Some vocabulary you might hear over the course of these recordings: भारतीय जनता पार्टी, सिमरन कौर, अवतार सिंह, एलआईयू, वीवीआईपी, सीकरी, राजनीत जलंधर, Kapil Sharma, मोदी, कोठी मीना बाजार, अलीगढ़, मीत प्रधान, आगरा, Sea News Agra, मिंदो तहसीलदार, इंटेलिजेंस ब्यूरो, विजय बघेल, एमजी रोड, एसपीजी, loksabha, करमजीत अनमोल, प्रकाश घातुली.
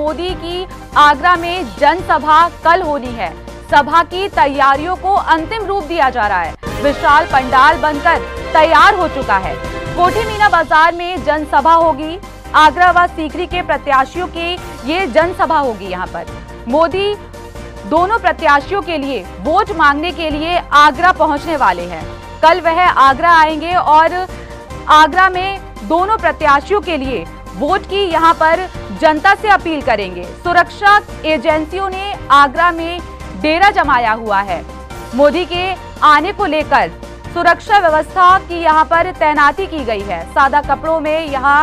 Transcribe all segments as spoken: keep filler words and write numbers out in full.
मोदी की आगरा में जनसभा कल होनी है। सभा की तैयारियों को अंतिम रूप दिया जा रहा है। विशाल पंडाल बनकर तैयार हो चुका है। कोठी मीना बाजार में जनसभा होगी। आगरा व सीकरी के प्रत्याशियों की ये जनसभा होगी। यहाँ पर मोदी दोनों प्रत्याशियों के लिए वोट मांगने के लिए आगरा पहुंचने वाले हैं। कल वह आगरा आएंगे और आगरा में दोनों प्रत्याशियों के लिए वोट की यहां पर जनता से अपील करेंगे। सुरक्षा एजेंसियों ने आगरा में डेरा जमाया हुआ है। मोदी के आने को लेकर सुरक्षा व्यवस्था की यहां पर तैनाती की गई है। सादा कपड़ों में यहां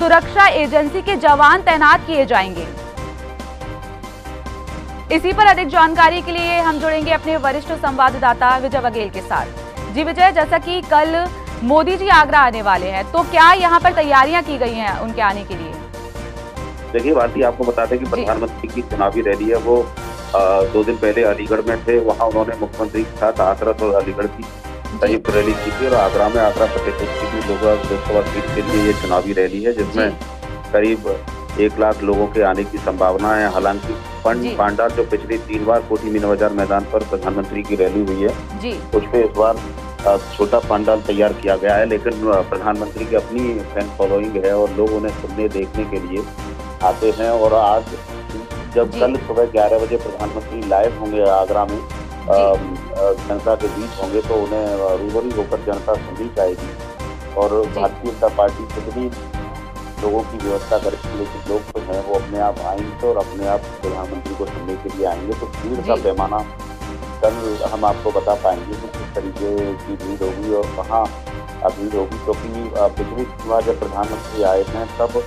सुरक्षा एजेंसी के जवान तैनात किए जाएंगे। इसी पर अधिक जानकारी के लिए हम जुड़ेंगे अपने वरिष्ठ संवाददाता विजय बघेल के साथ। जी विजय, जैसा कि कल मोदी जी आगरा आने वाले हैं, तो क्या यहाँ पर तैयारियां की गई हैं उनके आने के लिए? देखिए भारती, आपको बता दें कि प्रधानमंत्री की चुनावी रैली है वो आ, दो दिन पहले अलीगढ़ में थे। वहाँ उन्होंने मुख्यमंत्री के साथ आगरा और अलीगढ़ की संयुक्त रैली की थी और आगरा में आगरा फतेहपुर लोकसभा सीट के लिए ये चुनावी रैली है जिसमें करीब एक लाख लोगों के आने की संभावना है। हालांकि फंड पांडाल जो पिछली तीन बार कोठी मीना बाजार मैदान पर प्रधानमंत्री की रैली हुई है उसमें इस बार छोटा पांडाल तैयार किया गया है, लेकिन प्रधानमंत्री की अपनी फैन फॉलोइंग है और लोग उन्हें सुनने देखने के लिए आते हैं। और आज जब कल सुबह ग्यारह बजे प्रधानमंत्री लाइव होंगे आगरा में जनता के बीच होंगे तो उन्हें रूबरू होकर जनता सुननी चाहेगी। और भारतीय जनता पार्टी कितनी लोगों की व्यवस्था करेगी, लेकिन लोग तो हैं वो अपने आप आएंगे और अपने आप प्रधानमंत्री को सुनने के लिए आएंगे। तो भीड़ का पैमाना कल हम आपको बता पाएंगे कि किस तरीके की भीड़ होगी और कहाँ भीड़ होगी, क्योंकि पिछली बार जब प्रधानमंत्री आए थे तब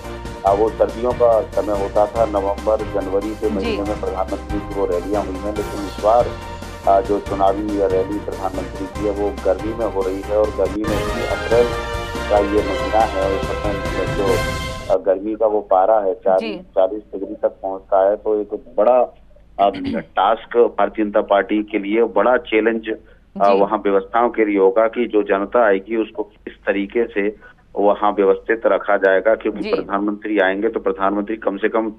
वो सर्दियों का समय होता था, नवंबर जनवरी के महीने में प्रधानमंत्री की वो रैलियाँ हुई हैं। लेकिन इस बार जो चुनावी रैली प्रधानमंत्री की है वो गर्मी में हो रही है और गर्मी में भी अप्रैल का ये महीना है और जो गर्मी का वो पारा है चालीस चालीस डिग्री तक पहुंचता है। तो एक बड़ा टास्क भारतीय जनता पार्टी के लिए, बड़ा चैलेंज वहाँ व्यवस्थाओं के लिए होगा कि जो जनता आएगी उसको किस तरीके से वहाँ व्यवस्थित रखा जाएगा, क्योंकि प्रधानमंत्री आएंगे तो प्रधानमंत्री कम से कम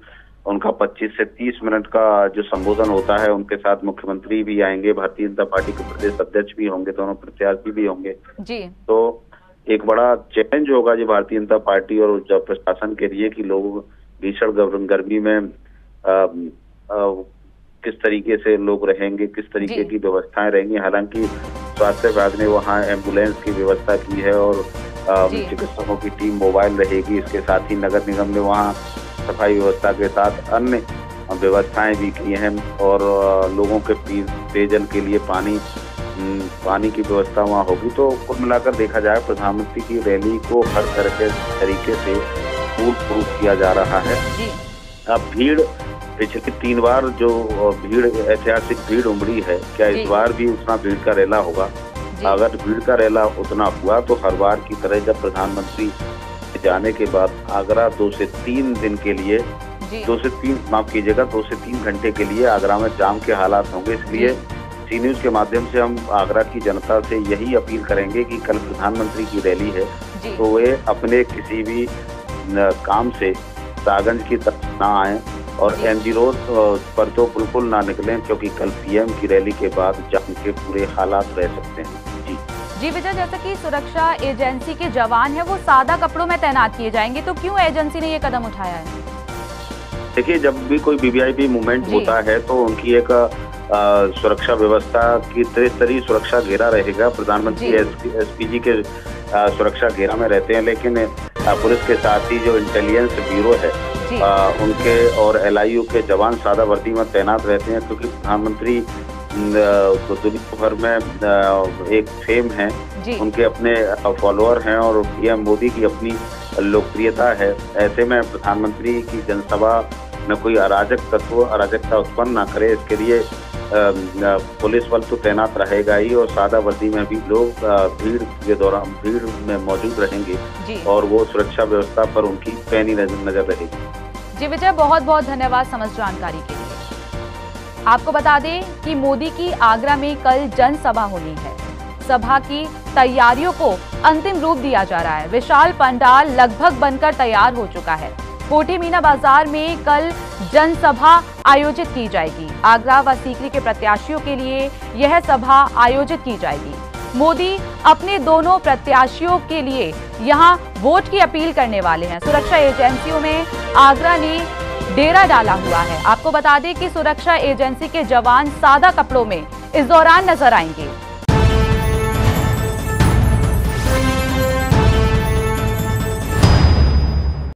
उनका पच्चीस से तीस मिनट का जो संबोधन होता है, उनके साथ मुख्यमंत्री भी आएंगे, भारतीय जनता पार्टी के प्रदेश अध्यक्ष भी होंगे, दोनों प्रत्याशी भी होंगे। जी। तो एक बड़ा चैलेंज होगा जी भारतीय जनता पार्टी और प्रशासन के लिए कि लोग भीषण गर्मी में आ, आ, किस तरीके से लोग रहेंगे, किस तरीके की व्यवस्थाएं रहेंगी। हालांकि स्वास्थ्य विभाग ने वहाँ एम्बुलेंस की व्यवस्था की है और चिकित्सकों की टीम मोबाइल रहेगी। इसके साथ ही नगर निगम ने वहाँ सफाई व्यवस्था के साथ अन्य व्यवस्थाएं भी की हैं और लोगों के पेयजल के लिए पानी पानी की व्यवस्था वहाँ होगी। तो कुल मिलाकर देखा जाए प्रधानमंत्री की रैली को हर तरह के तरीके से फूल प्रूफ किया जा रहा है। अब भीड़ पिछले तीन बार जो भीड़ ऐतिहासिक भीड़ उमड़ी है, क्या इस बार भी उतना भीड़ का रैला होगा? अगर भीड़ का रैला उतना हुआ तो हर बार की तरह जब प्रधानमंत्री जाने के बाद आगरा दो से तीन दिन के लिए दो से तीन माफ कीजिएगा दो से तीन घंटे के लिए आगरा में जाम के हालात होंगे। इसलिए सी न्यूज के माध्यम से हम आगरा की जनता से यही अपील करेंगे कि कल प्रधानमंत्री की रैली है तो वे अपने किसी भी काम से सागंज की तरफ ना आए और एमजी रोड पर तो बिल्कुल ना निकलें, क्योंकि कल पीएम की रैली के बाद जाम के पूरे हालात रह सकते हैं। जी जी विजय, जैसा कि सुरक्षा एजेंसी के जवान है वो सादा कपड़ों में तैनात किए जाएंगे, तो क्यों एजेंसी ने ये कदम उठाया है? देखिए जब भी कोई वीवीआईपी मूवमेंट होता है तो उनकी एक आ, सुरक्षा व्यवस्था की त्रिस्तरीय सुरक्षा घेरा रहेगा। प्रधानमंत्री एसपीजी के आ, सुरक्षा घेरा में रहते हैं, लेकिन पुलिस के साथ ही जो इंटेलिजेंस ब्यूरो है आ, उनके और एलआईयू के जवान सादा वर्दी में तैनात रहते हैं, क्योंकि प्रधानमंत्री तो दुनिया भर में एक फेम है, उनके अपने फॉलोअर हैं और पीएम मोदी की अपनी लोकप्रियता है। ऐसे में प्रधानमंत्री की जनसभा में कोई अराजक तत्व अराजकता उत्पन्न ना करे, इसके लिए पुलिस बल तो तैनात रहेगा ही और सादा वर्दी में भी लोग भीड़ के दौरान भीड़ में मौजूद रहेंगे और वो सुरक्षा व्यवस्था पर उनकी पैनी नजर रहेगी। जी विजय, बहुत बहुत धन्यवाद समस्त जानकारी के लिए। आपको बता दें कि मोदी की आगरा में कल जनसभा होनी है। सभा की तैयारियों को अंतिम रूप दिया जा रहा है। विशाल पंडाल लगभग बनकर तैयार हो चुका है। कोठी मीना बाजार में कल जनसभा आयोजित की जाएगी। आगरा व सीकरी के प्रत्याशियों के लिए यह सभा आयोजित की जाएगी। मोदी अपने दोनों प्रत्याशियों के लिए यहां वोट की अपील करने वाले हैं। सुरक्षा एजेंसियों में आगरा ने डेरा डाला हुआ है। आपको बता दें कि सुरक्षा एजेंसी के जवान सादा कपड़ों में इस दौरान नजर आएंगे।